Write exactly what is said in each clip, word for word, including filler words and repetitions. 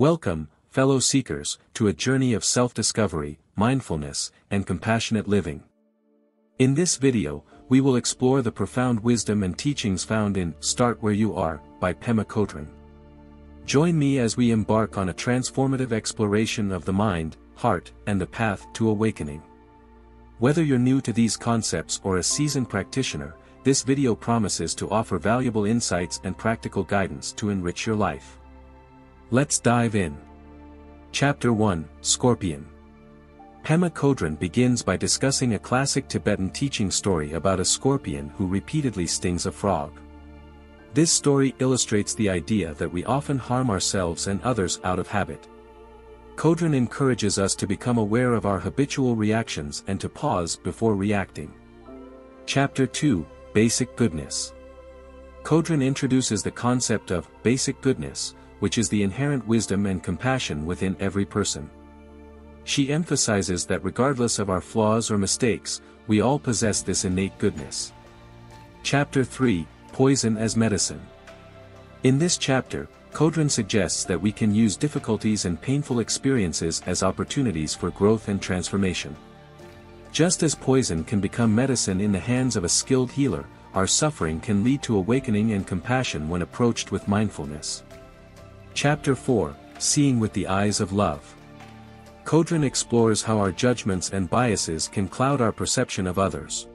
Welcome, fellow seekers, to a journey of self-discovery, mindfulness, and compassionate living. In this video, we will explore the profound wisdom and teachings found in Start Where You Are by Pema Chödrön. Join me as we embark on a transformative exploration of the mind, heart, and the path to awakening. Whether you're new to these concepts or a seasoned practitioner, this video promises to offer valuable insights and practical guidance to enrich your life. Let's dive in. Chapter one, Scorpion. Pema Chödrön begins by discussing a classic Tibetan teaching story about a scorpion who repeatedly stings a frog. This story illustrates the idea that we often harm ourselves and others out of habit. Chödrön encourages us to become aware of our habitual reactions and to pause before reacting. Chapter two, Basic Goodness. Chödrön introduces the concept of basic goodness, which is the inherent wisdom and compassion within every person. She emphasizes that regardless of our flaws or mistakes, we all possess this innate goodness. Chapter three, Poison as Medicine. In this chapter, Chödrön suggests that we can use difficulties and painful experiences as opportunities for growth and transformation. Just as poison can become medicine in the hands of a skilled healer, our suffering can lead to awakening and compassion when approached with mindfulness. Chapter four, Seeing with the Eyes of Love. Chödrön explores how our judgments and biases can cloud our perception of others.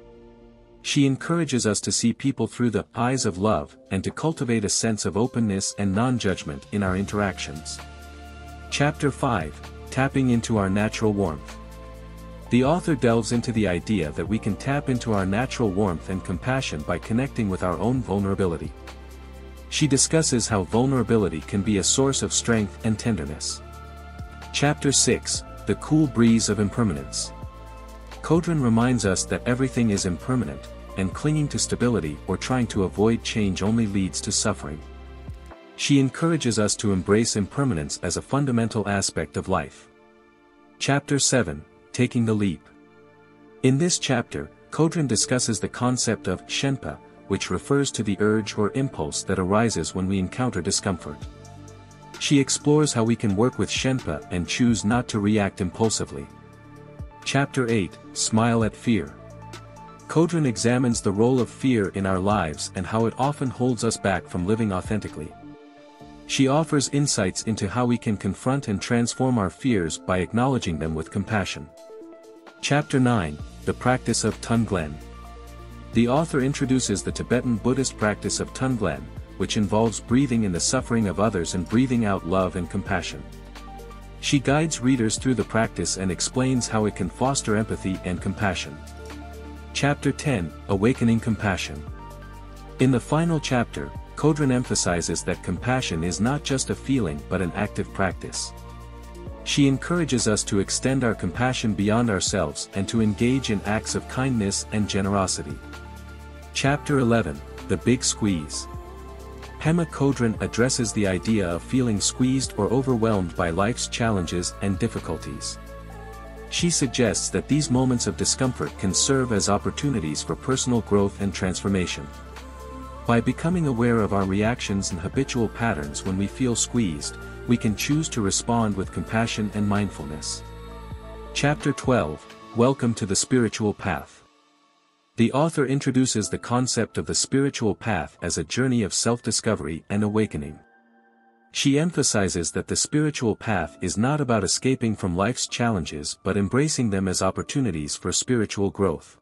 She encourages us to see people through the eyes of love and to cultivate a sense of openness and non-judgment in our interactions. Chapter five, Tapping into Our Natural Warmth. The author delves into the idea that we can tap into our natural warmth and compassion by connecting with our own vulnerability. She discusses how vulnerability can be a source of strength and tenderness. Chapter six, The Cool Breeze of Impermanence. Chödrön reminds us that everything is impermanent, and clinging to stability or trying to avoid change only leads to suffering. She encourages us to embrace impermanence as a fundamental aspect of life. Chapter seven, Taking the Leap. In this chapter, Chödrön discusses the concept of Shenpa, which refers to the urge or impulse that arises when we encounter discomfort. She explores how we can work with Shenpa and choose not to react impulsively. Chapter eight, Smile at Fear. Chödrön examines the role of fear in our lives and how it often holds us back from living authentically. She offers insights into how we can confront and transform our fears by acknowledging them with compassion. Chapter nine, The Practice of Tonglen. The author introduces the Tibetan Buddhist practice of Tonglen, which involves breathing in the suffering of others and breathing out love and compassion. She guides readers through the practice and explains how it can foster empathy and compassion. Chapter ten, Awakening Compassion. In the final chapter, Chödrön emphasizes that compassion is not just a feeling but an active practice. She encourages us to extend our compassion beyond ourselves and to engage in acts of kindness and generosity. Chapter eleven, The Big Squeeze. Pema Chödrön addresses the idea of feeling squeezed or overwhelmed by life's challenges and difficulties. She suggests that these moments of discomfort can serve as opportunities for personal growth and transformation. By becoming aware of our reactions and habitual patterns when we feel squeezed, we can choose to respond with compassion and mindfulness. Chapter twelve, Welcome to the Spiritual Path. The author introduces the concept of the spiritual path as a journey of self-discovery and awakening. She emphasizes that the spiritual path is not about escaping from life's challenges but embracing them as opportunities for spiritual growth.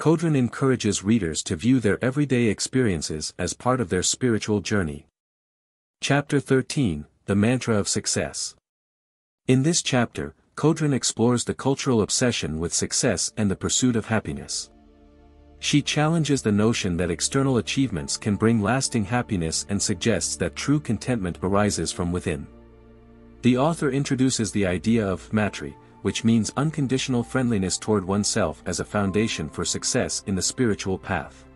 Chödrön encourages readers to view their everyday experiences as part of their spiritual journey. Chapter thirteen, The Mantra of Success. In this chapter, Chödrön explores the cultural obsession with success and the pursuit of happiness. She challenges the notion that external achievements can bring lasting happiness and suggests that true contentment arises from within. The author introduces the idea of matri, which means unconditional friendliness toward oneself as a foundation for success in the spiritual path.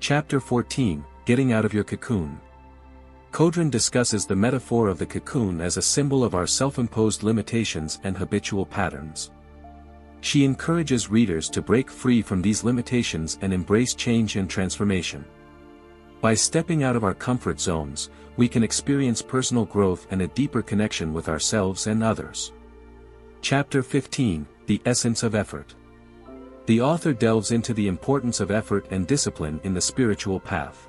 Chapter fourteen, Getting Out of Your Cocoon. Chödrön discusses the metaphor of the cocoon as a symbol of our self-imposed limitations and habitual patterns. She encourages readers to break free from these limitations and embrace change and transformation. By stepping out of our comfort zones, we can experience personal growth and a deeper connection with ourselves and others. Chapter fifteen, The Essence of Effort. The author delves into the importance of effort and discipline in the spiritual path.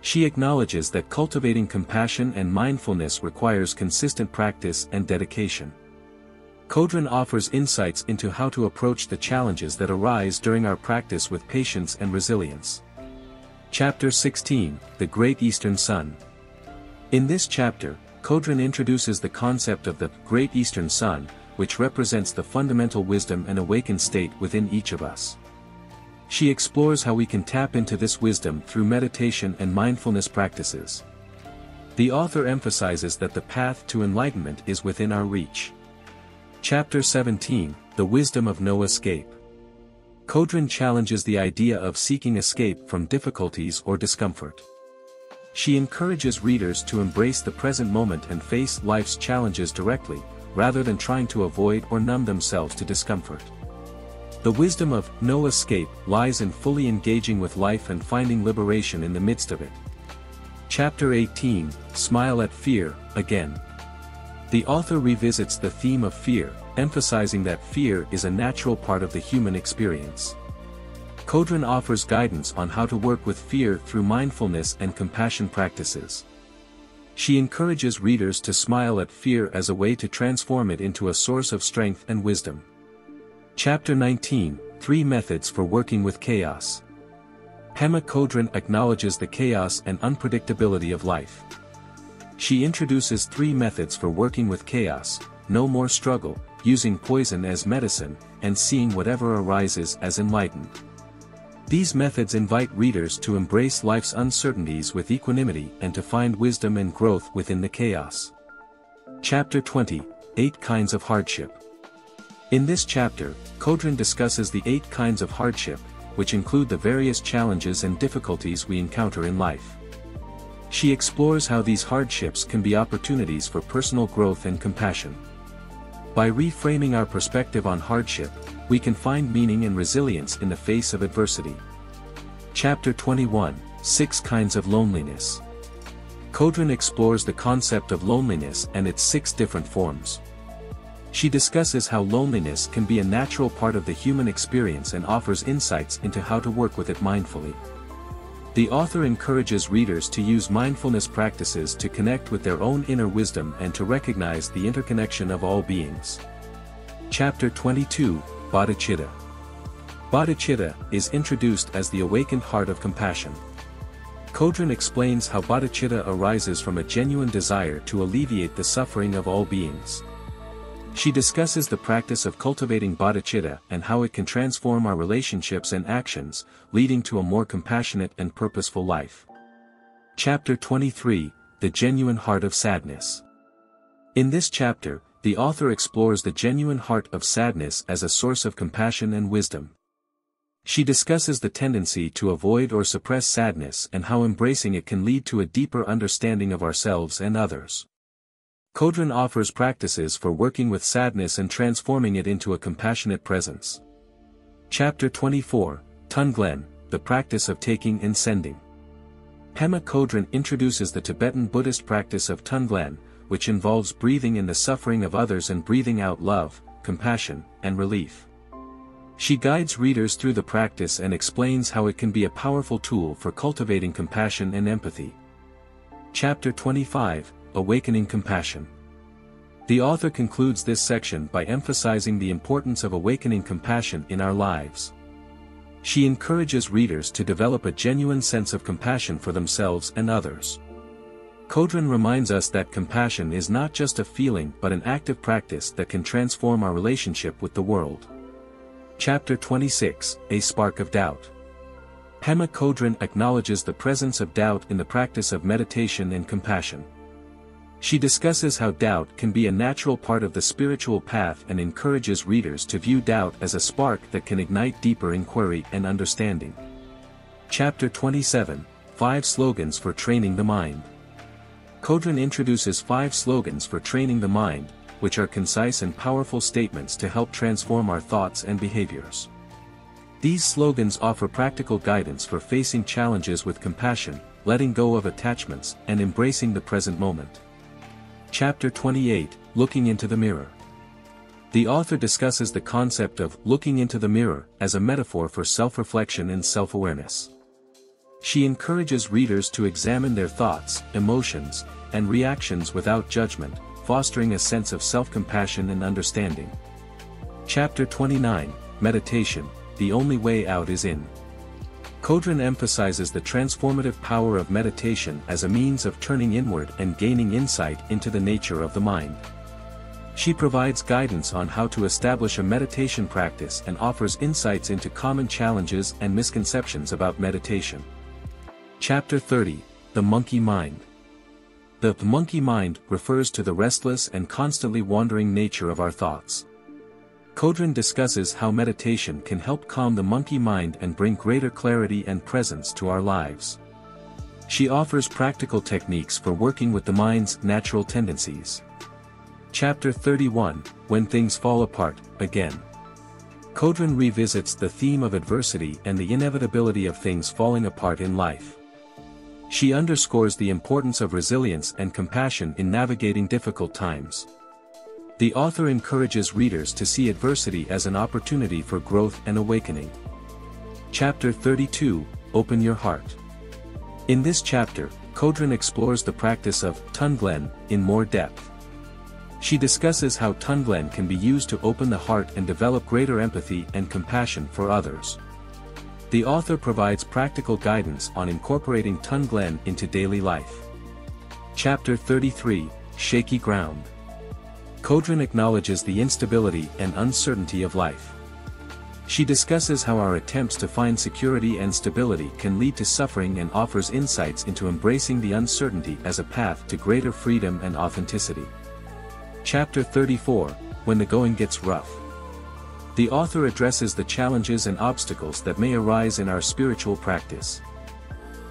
She acknowledges that cultivating compassion and mindfulness requires consistent practice and dedication. Chödrön offers insights into how to approach the challenges that arise during our practice with patience and resilience. Chapter sixteen, The Great Eastern Sun. In this chapter, Chödrön introduces the concept of the Great Eastern Sun, which represents the fundamental wisdom and awakened state within each of us. She explores how we can tap into this wisdom through meditation and mindfulness practices. The author emphasizes that the path to enlightenment is within our reach. Chapter seventeen, The Wisdom of No Escape. Chödrön challenges the idea of seeking escape from difficulties or discomfort. She encourages readers to embrace the present moment and face life's challenges directly, rather than trying to avoid or numb themselves to discomfort. The wisdom of no escape lies in fully engaging with life and finding liberation in the midst of it. Chapter eighteen, Smile at Fear, Again. The author revisits the theme of fear, emphasizing that fear is a natural part of the human experience. Chödrön offers guidance on how to work with fear through mindfulness and compassion practices. She encourages readers to smile at fear as a way to transform it into a source of strength and wisdom. Chapter nineteen, Three Methods for Working with Chaos. Pema Chödrön acknowledges the chaos and unpredictability of life. She introduces three methods for working with chaos: no more struggle, using poison as medicine, and seeing whatever arises as enlightened. These methods invite readers to embrace life's uncertainties with equanimity and to find wisdom and growth within the chaos. Chapter twenty, Eight Kinds of Hardship. In this chapter, Chödrön discusses the eight kinds of hardship, which include the various challenges and difficulties we encounter in life. She explores how these hardships can be opportunities for personal growth and compassion. By reframing our perspective on hardship, we can find meaning and resilience in the face of adversity. Chapter twenty-one, Six Kinds of Loneliness. Chödrön explores the concept of loneliness and its six different forms. She discusses how loneliness can be a natural part of the human experience and offers insights into how to work with it mindfully. The author encourages readers to use mindfulness practices to connect with their own inner wisdom and to recognize the interconnection of all beings. Chapter twenty-two, Bodhichitta. Bodhichitta is introduced as the awakened heart of compassion. Chödrön explains how bodhichitta arises from a genuine desire to alleviate the suffering of all beings. She discusses the practice of cultivating bodhicitta and how it can transform our relationships and actions, leading to a more compassionate and purposeful life. Chapter twenty-three, The Genuine Heart of Sadness. In this chapter, the author explores the genuine heart of sadness as a source of compassion and wisdom. She discusses the tendency to avoid or suppress sadness and how embracing it can lead to a deeper understanding of ourselves and others. Chödrön offers practices for working with sadness and transforming it into a compassionate presence. Chapter twenty-four, Tonglen, The Practice of Taking and Sending. Pema Chödrön introduces the Tibetan Buddhist practice of Tonglen, which involves breathing in the suffering of others and breathing out love, compassion, and relief. She guides readers through the practice and explains how it can be a powerful tool for cultivating compassion and empathy. Chapter twenty-five, Awakening Compassion. The author concludes this section by emphasizing the importance of awakening compassion in our lives. She encourages readers to develop a genuine sense of compassion for themselves and others. Chödrön reminds us that compassion is not just a feeling but an active practice that can transform our relationship with the world. Chapter twenty-six, A Spark of Doubt. Pema Chödrön acknowledges the presence of doubt in the practice of meditation and compassion. She discusses how doubt can be a natural part of the spiritual path and encourages readers to view doubt as a spark that can ignite deeper inquiry and understanding. Chapter twenty-seven, Five Slogans for Training the Mind. Chödrön introduces five slogans for training the mind, which are concise and powerful statements to help transform our thoughts and behaviors. These slogans offer practical guidance for facing challenges with compassion, letting go of attachments and embracing the present moment. Chapter twenty-eight, Looking into the Mirror. The author discusses the concept of looking into the mirror as a metaphor for self-reflection and self-awareness. She encourages readers to examine their thoughts, emotions, and reactions without judgment, fostering a sense of self-compassion and understanding. Chapter twenty-nine, Meditation, The Only Way Out Is In. Chödrön emphasizes the transformative power of meditation as a means of turning inward and gaining insight into the nature of the mind. She provides guidance on how to establish a meditation practice and offers insights into common challenges and misconceptions about meditation. Chapter thirty, The Monkey Mind. The monkey mind refers to the restless and constantly wandering nature of our thoughts. Chödrön discusses how meditation can help calm the monkey mind and bring greater clarity and presence to our lives. She offers practical techniques for working with the mind's natural tendencies. Chapter thirty-one, When Things Fall Apart, Again. Chödrön revisits the theme of adversity and the inevitability of things falling apart in life. She underscores the importance of resilience and compassion in navigating difficult times. The author encourages readers to see adversity as an opportunity for growth and awakening. Chapter thirty-two, Open Your Heart. In this chapter, Chödrön explores the practice of Tonglen in more depth. She discusses how Tonglen can be used to open the heart and develop greater empathy and compassion for others. The author provides practical guidance on incorporating Tonglen into daily life. Chapter thirty-three, Shaky Ground. Chödrön acknowledges the instability and uncertainty of life. She discusses how our attempts to find security and stability can lead to suffering and offers insights into embracing the uncertainty as a path to greater freedom and authenticity. Chapter thirty-four, When the Going Gets Rough. The author addresses the challenges and obstacles that may arise in our spiritual practice.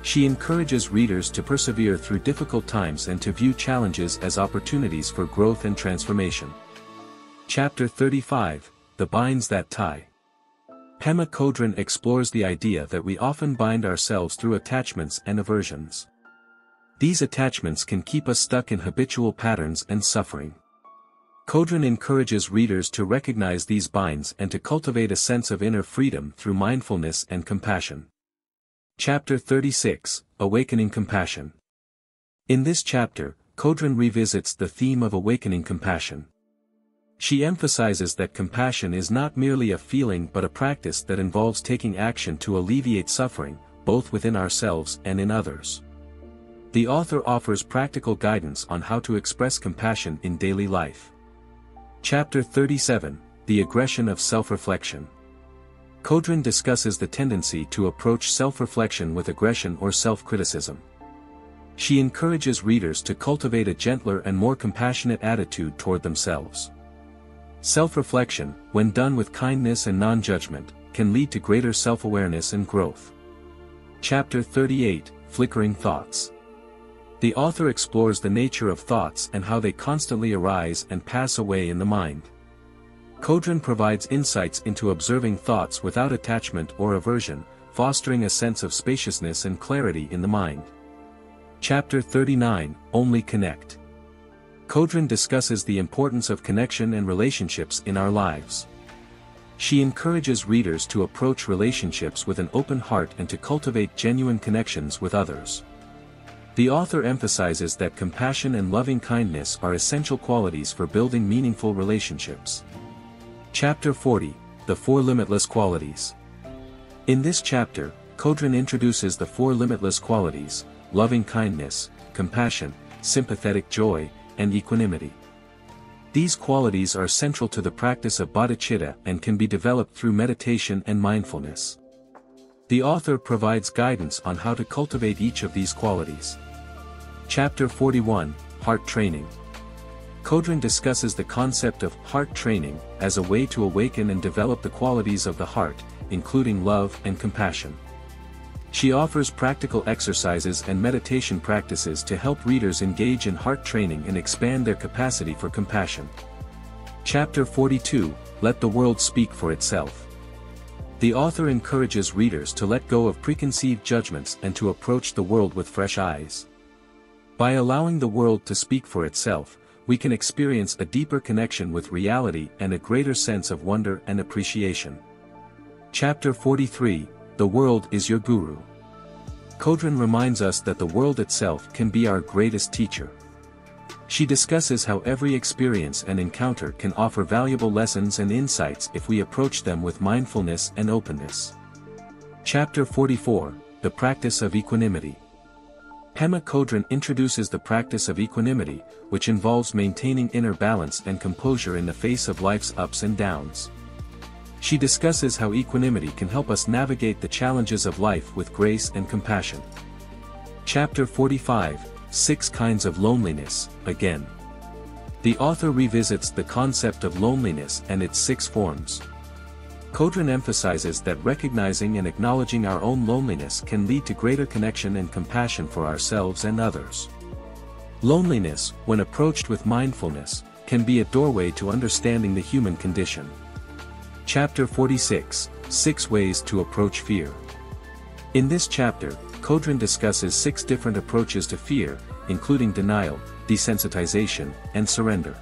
She encourages readers to persevere through difficult times and to view challenges as opportunities for growth and transformation. Chapter thirty-five, The Binds That Tie. Pema Chödrön explores the idea that we often bind ourselves through attachments and aversions. These attachments can keep us stuck in habitual patterns and suffering. Chödrön encourages readers to recognize these binds and to cultivate a sense of inner freedom through mindfulness and compassion. Chapter thirty-six, Awakening Compassion. In this chapter, Chödrön revisits the theme of awakening compassion. She emphasizes that compassion is not merely a feeling but a practice that involves taking action to alleviate suffering, both within ourselves and in others. The author offers practical guidance on how to express compassion in daily life. Chapter thirty-seven, The Aggression of Self-Reflection. Chödrön discusses the tendency to approach self-reflection with aggression or self-criticism. She encourages readers to cultivate a gentler and more compassionate attitude toward themselves. Self-reflection, when done with kindness and non-judgment, can lead to greater self-awareness and growth. Chapter thirty-eight, Flickering Thoughts. The author explores the nature of thoughts and how they constantly arise and pass away in the mind. Chödrön provides insights into observing thoughts without attachment or aversion, fostering a sense of spaciousness and clarity in the mind. Chapter thirty-nine, Only Connect. Chödrön discusses the importance of connection and relationships in our lives. She encourages readers to approach relationships with an open heart and to cultivate genuine connections with others. The author emphasizes that compassion and loving-kindness are essential qualities for building meaningful relationships. Chapter forty, The Four Limitless Qualities. In this chapter, Chödrön introduces the four limitless qualities: loving-kindness, compassion, sympathetic joy, and equanimity. These qualities are central to the practice of bodhicitta and can be developed through meditation and mindfulness. The author provides guidance on how to cultivate each of these qualities. Chapter forty-one, Heart Training. Chödrön discusses the concept of heart training as a way to awaken and develop the qualities of the heart, including love and compassion. She offers practical exercises and meditation practices to help readers engage in heart training and expand their capacity for compassion. Chapter forty-two, Let the World Speak for Itself. The author encourages readers to let go of preconceived judgments and to approach the world with fresh eyes. By allowing the world to speak for itself, we can experience a deeper connection with reality and a greater sense of wonder and appreciation. Chapter forty-three, The World is Your Guru. Chödrön reminds us that the world itself can be our greatest teacher. She discusses how every experience and encounter can offer valuable lessons and insights if we approach them with mindfulness and openness. Chapter forty-four, The Practice of Equanimity. Pema Chödrön introduces the practice of equanimity, which involves maintaining inner balance and composure in the face of life's ups and downs. She discusses how equanimity can help us navigate the challenges of life with grace and compassion. Chapter forty-five, Six Kinds of Loneliness, Again. The author revisits the concept of loneliness and its six forms. Chödrön emphasizes that recognizing and acknowledging our own loneliness can lead to greater connection and compassion for ourselves and others. Loneliness, when approached with mindfulness, can be a doorway to understanding the human condition. Chapter forty-six, Six Ways to Approach Fear. In this chapter, Chödrön discusses six different approaches to fear, including denial, desensitization, and surrender.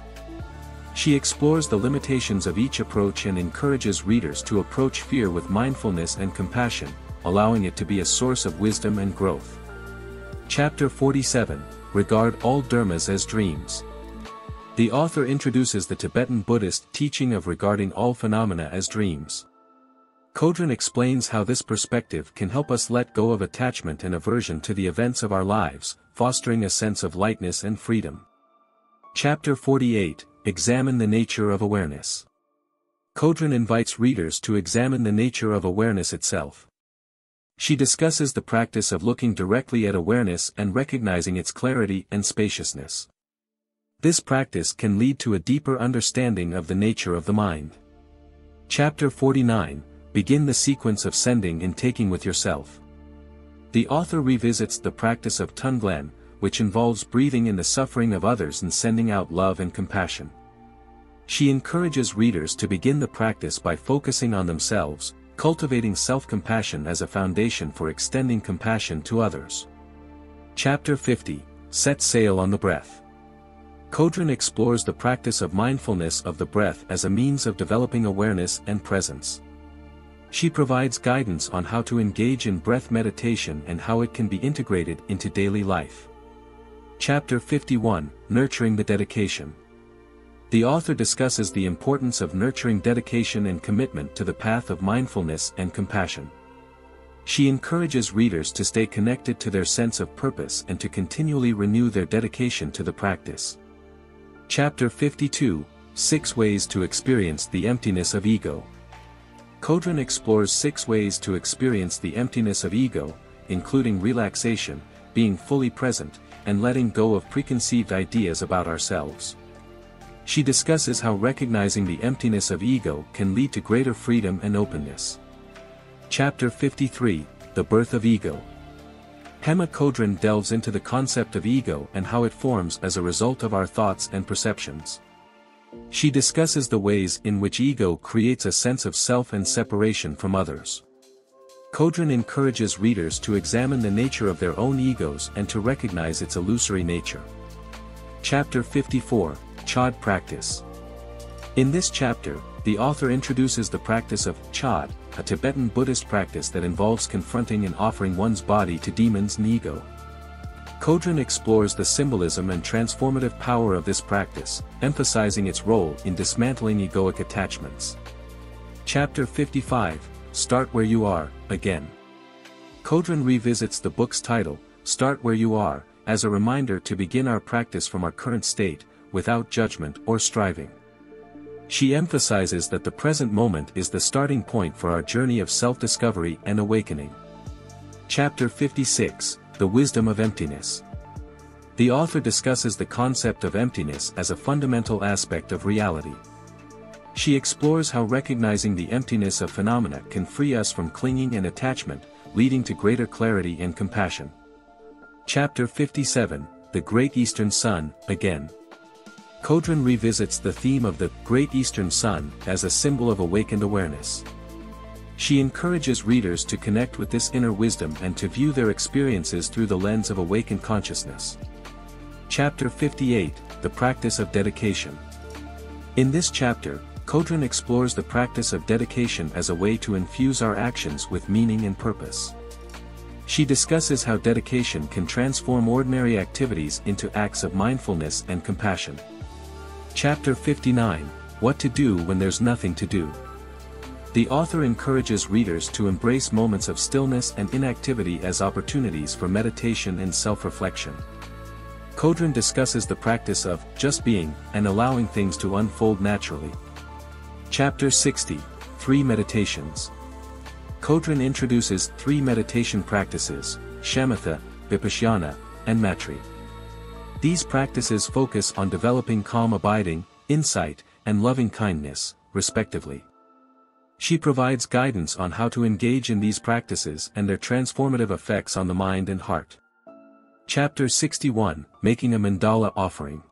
She explores the limitations of each approach and encourages readers to approach fear with mindfulness and compassion, allowing it to be a source of wisdom and growth. Chapter forty-seven, Regard All Dharmas as Dreams. The author introduces the Tibetan Buddhist teaching of regarding all phenomena as dreams. Chödrön explains how this perspective can help us let go of attachment and aversion to the events of our lives, fostering a sense of lightness and freedom. Chapter forty-eight, Examine the Nature of Awareness. Chödrön invites readers to examine the nature of awareness itself. She discusses the practice of looking directly at awareness and recognizing its clarity and spaciousness. This practice can lead to a deeper understanding of the nature of the mind. Chapter forty-nine, Begin the Sequence of Sending and Taking with Yourself. The author revisits the practice of Tonglen, which involves breathing in the suffering of others and sending out love and compassion. She encourages readers to begin the practice by focusing on themselves, cultivating self-compassion as a foundation for extending compassion to others. Chapter fifty, Set Sail on the Breath. Chödrön explores the practice of mindfulness of the breath as a means of developing awareness and presence. She provides guidance on how to engage in breath meditation and how it can be integrated into daily life. Chapter fifty-one, Nurturing the Dedication. The author discusses the importance of nurturing dedication and commitment to the path of mindfulness and compassion. She encourages readers to stay connected to their sense of purpose and to continually renew their dedication to the practice. Chapter fifty-two, Six Ways to Experience the Emptiness of Ego. Chödrön explores six ways to experience the emptiness of ego, including relaxation, being fully present, and letting go of preconceived ideas about ourselves. She discusses how recognizing the emptiness of ego can lead to greater freedom and openness. Chapter fifty-three, The Birth of Ego. Pema Chödrön delves into the concept of ego and how it forms as a result of our thoughts and perceptions. She discusses the ways in which ego creates a sense of self and separation from others. Chödrön encourages readers to examine the nature of their own egos and to recognize its illusory nature. Chapter fifty-four, Chod Practice. In this chapter, the author introduces the practice of Chod, a Tibetan Buddhist practice that involves confronting and offering one's body to demons and ego. Chödrön explores the symbolism and transformative power of this practice, emphasizing its role in dismantling egoic attachments. Chapter fifty-five, Start Where You Are, Again. Chödrön revisits the book's title, Start Where You Are, as a reminder to begin our practice from our current state, without judgment or striving. She emphasizes that the present moment is the starting point for our journey of self-discovery and awakening. Chapter fifty-six, The Wisdom of Emptiness. The author discusses the concept of emptiness as a fundamental aspect of reality. She explores how recognizing the emptiness of phenomena can free us from clinging and attachment, leading to greater clarity and compassion. Chapter fifty-seven, The Great Eastern Sun, Again. Chödrön revisits the theme of the Great Eastern Sun as a symbol of awakened awareness. She encourages readers to connect with this inner wisdom and to view their experiences through the lens of awakened consciousness. Chapter fifty-eight, The Practice of Dedication. In this chapter, Chödrön explores the practice of dedication as a way to infuse our actions with meaning and purpose. She discusses how dedication can transform ordinary activities into acts of mindfulness and compassion. Chapter fifty-nine, What to Do When There's Nothing to Do. The author encourages readers to embrace moments of stillness and inactivity as opportunities for meditation and self-reflection. Chödrön discusses the practice of just being and allowing things to unfold naturally. Chapter sixty, Three Meditations. Chödrön introduces three meditation practices, shamatha, vipashyana, and matri. These practices focus on developing calm abiding, insight, and loving-kindness, respectively. She provides guidance on how to engage in these practices and their transformative effects on the mind and heart. Chapter sixty-one, Making a Mandala Offering.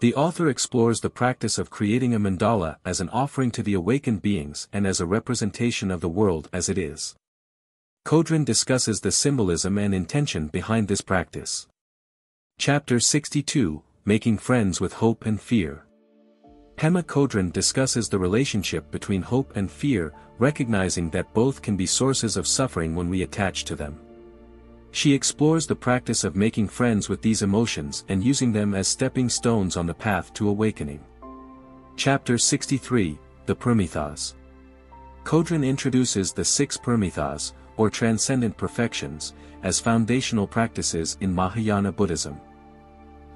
The author explores the practice of creating a mandala as an offering to the awakened beings and as a representation of the world as it is. Chödrön discusses the symbolism and intention behind this practice. Chapter sixty-two, Making Friends with Hope and Fear. Pema Chödrön discusses the relationship between hope and fear, recognizing that both can be sources of suffering when we attach to them. She explores the practice of making friends with these emotions and using them as stepping stones on the path to awakening. Chapter sixty-three, The Paramitas. Chödrön introduces the six Paramitas, or transcendent perfections, as foundational practices in Mahayana Buddhism.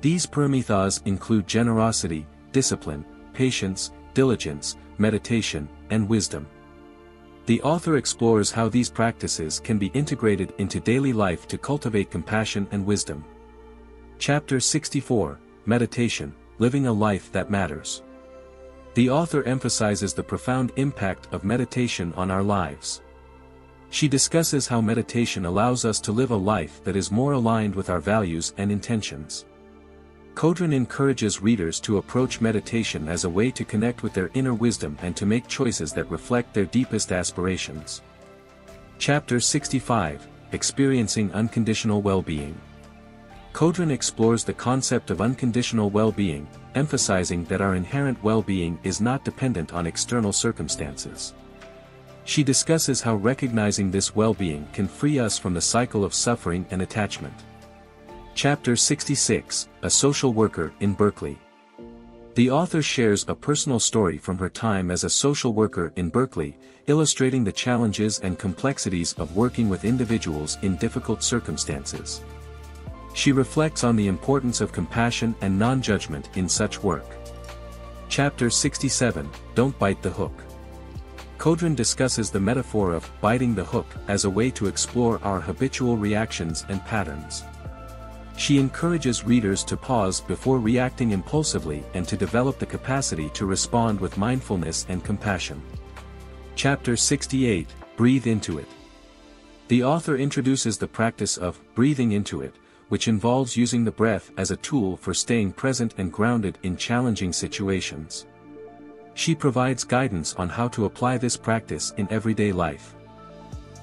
These Paramitas include generosity, discipline, patience, diligence, meditation, and wisdom. The author explores how these practices can be integrated into daily life to cultivate compassion and wisdom. Chapter sixty-four, Meditation, Living a Life That Matters. The author emphasizes the profound impact of meditation on our lives. She discusses how meditation allows us to live a life that is more aligned with our values and intentions. Chödrön encourages readers to approach meditation as a way to connect with their inner wisdom and to make choices that reflect their deepest aspirations. Chapter sixty-five, Experiencing Unconditional Well-Being. Chödrön explores the concept of unconditional well-being, emphasizing that our inherent well-being is not dependent on external circumstances. She discusses how recognizing this well-being can free us from the cycle of suffering and attachment. Chapter sixty-six, A Social Worker in Berkeley. The author shares a personal story from her time as a social worker in Berkeley, illustrating the challenges and complexities of working with individuals in difficult circumstances. She reflects on the importance of compassion and non-judgment in such work. Chapter sixty-seven, Don't Bite the Hook. Chödrön discusses the metaphor of biting the hook as a way to explore our habitual reactions and patterns. She encourages readers to pause before reacting impulsively and to develop the capacity to respond with mindfulness and compassion. Chapter sixty-eight, Breathe Into It. The author introduces the practice of breathing into it, which involves using the breath as a tool for staying present and grounded in challenging situations. She provides guidance on how to apply this practice in everyday life.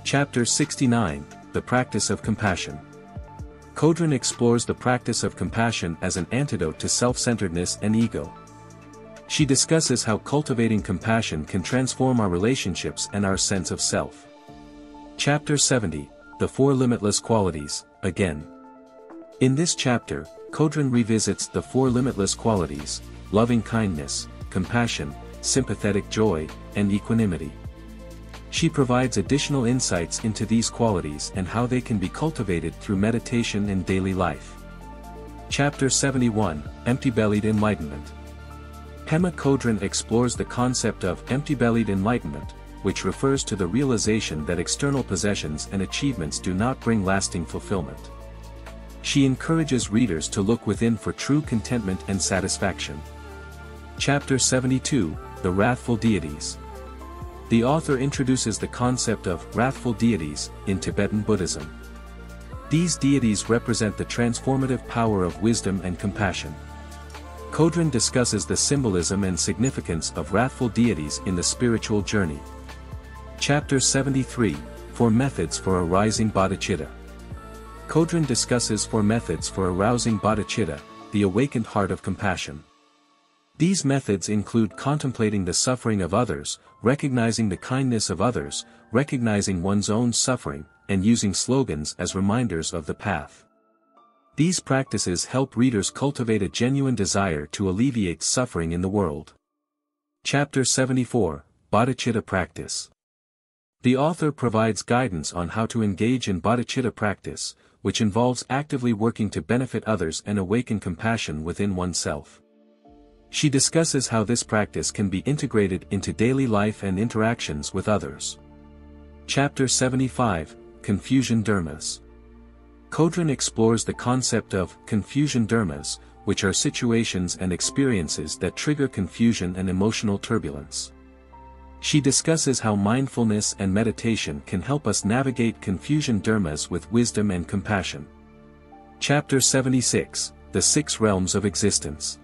Chapter sixty-nine, The Practice of Compassion. Chödrön explores the practice of compassion as an antidote to self-centeredness and ego. She discusses how cultivating compassion can transform our relationships and our sense of self. Chapter seventy, The Four Limitless Qualities, Again. In this chapter, Chödrön revisits the four limitless qualities, loving-kindness, compassion, sympathetic joy, and equanimity. She provides additional insights into these qualities and how they can be cultivated through meditation and daily life. Chapter seventy-one, Empty-Bellied Enlightenment. Pema Chödrön explores the concept of empty-bellied enlightenment, which refers to the realization that external possessions and achievements do not bring lasting fulfillment. She encourages readers to look within for true contentment and satisfaction. Chapter seventy-two, The Wrathful Deities. The author introduces the concept of wrathful deities in Tibetan Buddhism. These deities represent the transformative power of wisdom and compassion. Chödrön discusses the symbolism and significance of wrathful deities in the spiritual journey. Chapter seventy-three, Four Methods for Arising Bodhichitta. Chödrön discusses four methods for arousing bodhicitta, the awakened heart of compassion. These methods include contemplating the suffering of others, recognizing the kindness of others, recognizing one's own suffering, and using slogans as reminders of the path. These practices help readers cultivate a genuine desire to alleviate suffering in the world. Chapter seventy-four, Bodhicitta Practice. The author provides guidance on how to engage in bodhicitta practice, which involves actively working to benefit others and awaken compassion within oneself. She discusses how this practice can be integrated into daily life and interactions with others. Chapter seventy-five, Confucian Dharmas. Chödrön explores the concept of Confucian Dharmas, which are situations and experiences that trigger confusion and emotional turbulence. She discusses how mindfulness and meditation can help us navigate Confucian Dharmas with wisdom and compassion. Chapter seventy-six, The Six Realms of Existence.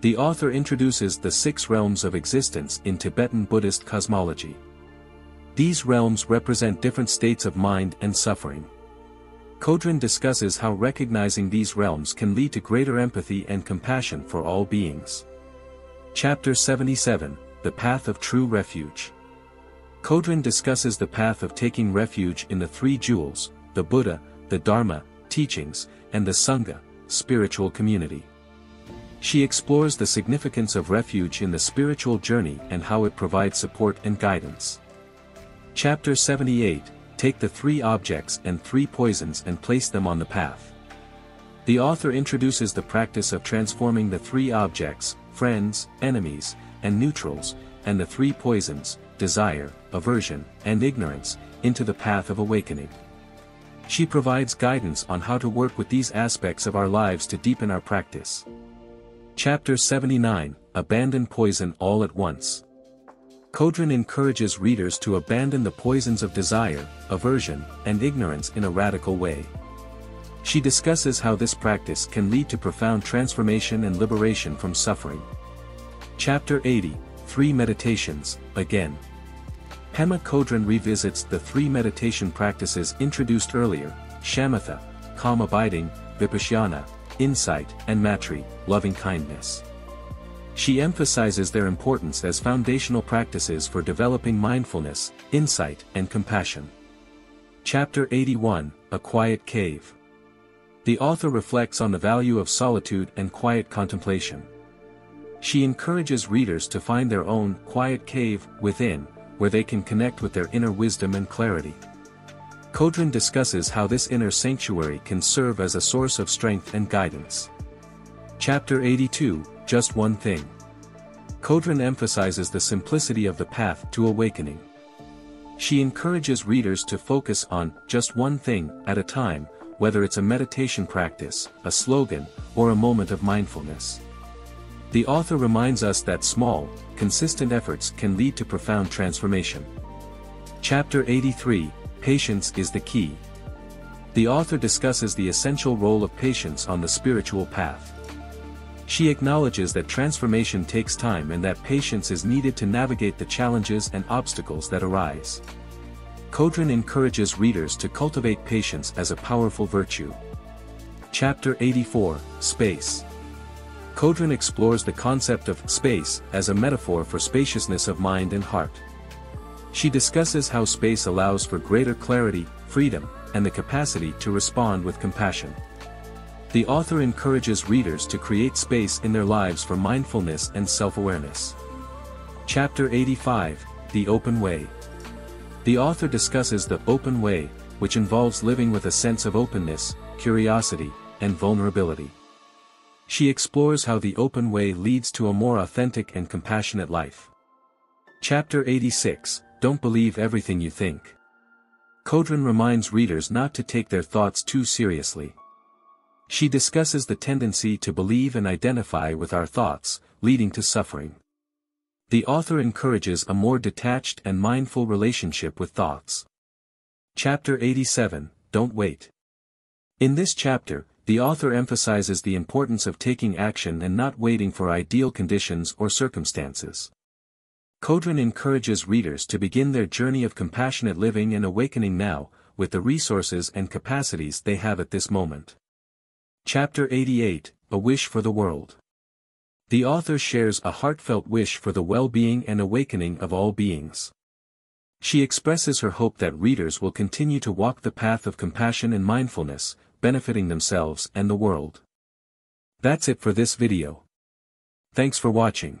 The author introduces the six realms of existence in Tibetan Buddhist cosmology. These realms represent different states of mind and suffering. Chödrön discusses how recognizing these realms can lead to greater empathy and compassion for all beings. Chapter seventy-seven, The Path of True Refuge. Chödrön discusses the path of taking refuge in the three jewels, the Buddha, the Dharma, teachings, and the Sangha, spiritual community. She explores the significance of refuge in the spiritual journey and how it provides support and guidance. Chapter seventy-eight, Take the Three Objects and Three Poisons and Place Them on the Path. The author introduces the practice of transforming the three objects, friends, enemies, and neutrals, and the three poisons, desire, aversion, and ignorance, into the path of awakening. She provides guidance on how to work with these aspects of our lives to deepen our practice. Chapter seventy-nine, Abandon Poison All at Once. Chödrön encourages readers to abandon the poisons of desire, aversion, and ignorance in a radical way. She discusses how this practice can lead to profound transformation and liberation from suffering. Chapter eighty, Three Meditations, Again. Pema Chödrön revisits the three meditation practices introduced earlier, shamatha, calm abiding, vipashyana, insight, and matri, loving kindness. She emphasizes their importance as foundational practices for developing mindfulness, insight, and compassion. Chapter eighty-one, A Quiet Cave. The author reflects on the value of solitude and quiet contemplation. She encourages readers to find their own quiet cave within, where they can connect with their inner wisdom and clarity. Chödrön discusses how this inner sanctuary can serve as a source of strength and guidance. Chapter eighty-two, Just One Thing. Chödrön emphasizes the simplicity of the path to awakening. She encourages readers to focus on just one thing at a time, whether it's a meditation practice, a slogan, or a moment of mindfulness. The author reminds us that small, consistent efforts can lead to profound transformation. Chapter eighty-three, Patience is the Key. The author discusses the essential role of patience on the spiritual path. She acknowledges that transformation takes time and that patience is needed to navigate the challenges and obstacles that arise. Chödrön encourages readers to cultivate patience as a powerful virtue. Chapter eighty-four, Space. Chödrön explores the concept of space as a metaphor for spaciousness of mind and heart. She discusses how space allows for greater clarity, freedom, and the capacity to respond with compassion. The author encourages readers to create space in their lives for mindfulness and self-awareness. Chapter eighty-five, The Open Way. The author discusses the open way, which involves living with a sense of openness, curiosity, and vulnerability. She explores how the open way leads to a more authentic and compassionate life. Chapter eighty-six, Don't Believe Everything You Think. Chödrön reminds readers not to take their thoughts too seriously. She discusses the tendency to believe and identify with our thoughts, leading to suffering. The author encourages a more detached and mindful relationship with thoughts. Chapter eighty-seven, Don't Wait. In this chapter, the author emphasizes the importance of taking action and not waiting for ideal conditions or circumstances. Chödrön encourages readers to begin their journey of compassionate living and awakening now, with the resources and capacities they have at this moment. Chapter eighty-eight, A Wish for the World. The author shares a heartfelt wish for the well-being and awakening of all beings. She expresses her hope that readers will continue to walk the path of compassion and mindfulness, benefiting themselves and the world. That's it for this video. Thanks for watching.